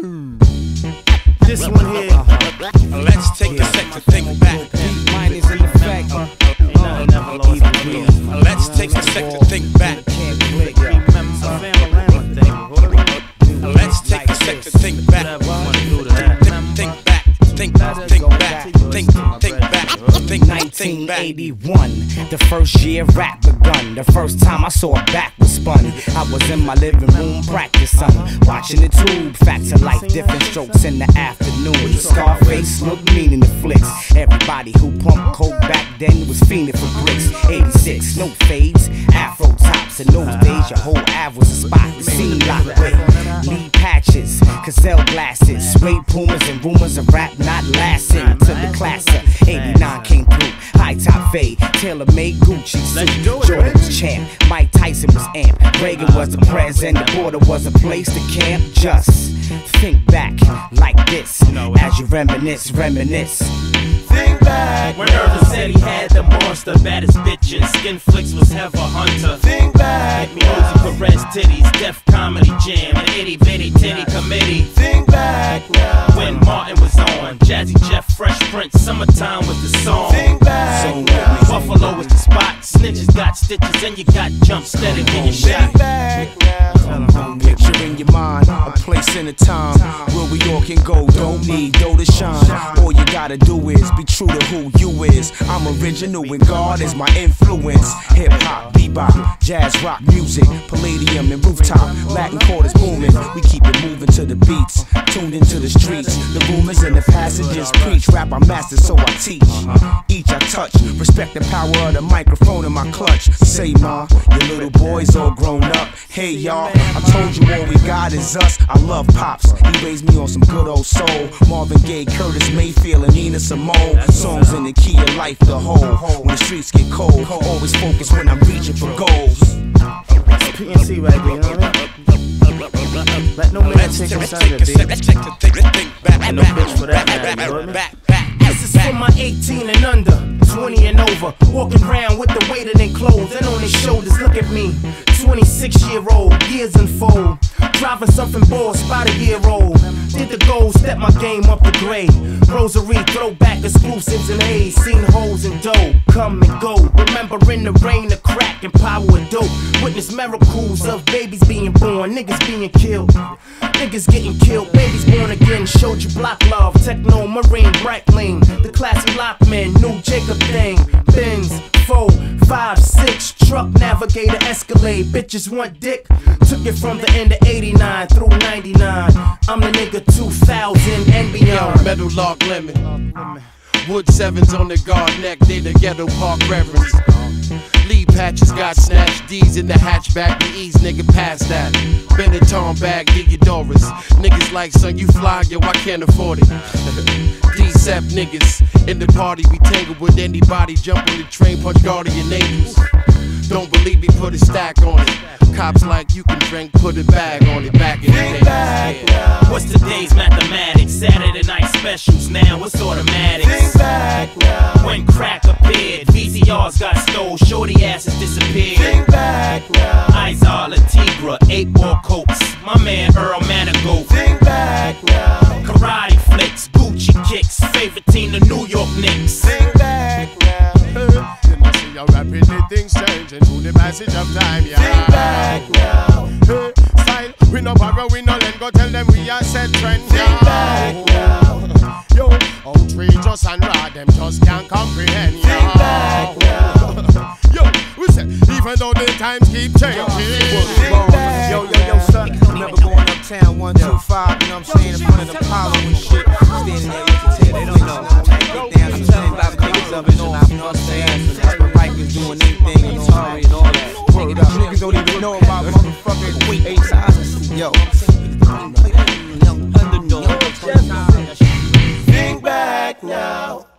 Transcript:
This one here, let's take a sec to think back. Mine is in the fact, let's take a sec to think back. Let's take a sec to think back. Think 1981, the first year rap begun. The first time I saw a back was spun. I was in my living room practicing, watching the tube, facts of life, different strokes in the afternoon. Scarface looked mean in the flicks. Everybody who pumped coke back then was fiending for bricks. 86, no fades, afro tops. In those days, your whole av was a spot. The scene locked with lead patches, Cazelle glasses, suede pumas, and rumors of rap not lasting. To the class of 89 came through, high top fade, tailor-made Gucci suit. Jordan was champ, Mike Tyson was amp, Reagan was the president, the border was a place to camp. Just think back like this, as you reminisce, reminisce. Think back when Urban said he had the monster, baddest bitches, skin flicks was Heather Hunter. Think back, me Rosie Perez titties, Def Comedy Jam, and itty bitty titty committee. Think back when Martin was on, Jazzy Jeff, Fresh Prince, Summertime was the song. Think back, so Buffalo was the spot, snitches got stitches, and you got jumps steady in your shot. Picture in your mind, a place and a time where we all can go, don't need dough to shine. All you gotta do is be true to who you is. I'm original and God is my influence. Hip hop, bebop, jazz, rock music, Palladium and rooftop, Latin quarters booming. We keep it moving to the beats, tuned into the streets. The rumors and the passages preach. Rap I master, so I teach. Each I touch, respect the power of the microphone in my clutch. Say ma, your little boys all grown up. Hey y'all, I told you all we got is us. I love pops. He raised me on some good old soul. Marvin Gaye, Curtis Mayfield, and Nina Simone. Songs in the key of life, the whole. When the streets get cold, always focus when I'm reaching for goals. PNC right there, you know what I mean? Let no man take a side of it. And no bitch for that man. This is for my 18 and under, 20 and over, walking around with the weight of their clothes and on their shoulders. Look at me, 26-year-old, years unfold, driving something balls, about a year old. Did the goal, step my game up the grade. Rosary, throwback exclusives and A's, seen holes in dough, come and go. Remembering the rain, the crack and power of dope. Witness miracles of babies being born, niggas being killed, niggas getting killed, babies born again. Showed you block love, techno, marine, brightling, the classy lock men, new Jacob thing, things, 4, 5, 6, truck, navigator, Escalade, bitches want dick, took it from the end of 89 through 99, I'm the nigga 2000 and beyond. Metal log lemon, wood sevens on the guard neck, they the ghetto park reverends, lead patches got snatched, D's in the hatchback, the E's nigga past that, Benetton bag, Digidoras, niggas like son you fly, yo I can't afford it. Except niggas in the party, we tangle with anybody. Jump on the train, punch guardian angels. Don't believe me, put a stack on it. Cops like you can drink, put a bag on it. Back in the day, yeah. What's today's mathematics? Saturday night specials now, it's automatics. Think back now. When crack appeared, VZRs got stole, shorty asses disappeared. Think back now. Eyes are La Tigra, 8-ball coats, my man Earl Manigault. Think back now. Karate flicks, Gucci kicks, favorite team the New York Knicks. Think back now. Rapidly things changing through the passage of time, yeah. Think back now. Hey, style, we no borrow, we no lend, go tell them we are set trend. Think back now. Yo, outrageous and raw, them just can't comprehend. Think back now. Yo, we say, even though the times keep changing. Think back. Yo, yo, yo, son, remember going uptown 125, you know what I'm saying, in front of the Apollo and shit. Standing there with your tail, they don't know. I'm telling about niggas up and off, you know what I'm saying? Doing anything, and all that. Word up, niggas don't even know about motherfucking weak A-sides. Yo. Think back now.